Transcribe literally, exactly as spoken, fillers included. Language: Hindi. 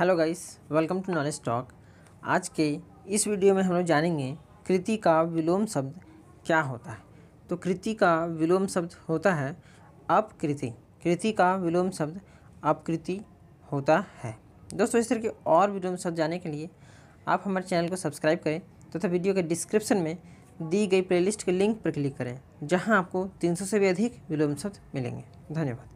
Hello guys, welcome to knowledge stock. आज के इस वीडियो में हम लोग जानेंगे कृति का विलोम शब्द क्या होता है। तो कृति का विलोम शब्द होता है अपकृति। कृति का विलोम शब्द अपकृति होता है। दोस्तों, इस तरह के और विलोम शब्द जानने के लिए आप हमारे चैनल को सब्सक्राइब करें तथा तो वीडियो के डिस्क्रिप्शन में दी गई प्लेलिस्ट के लिंक पर क्लिक करें, जहाँ आपको तीन सौ से भी अधिक विलोम शब्द मिलेंगे। धन्यवाद।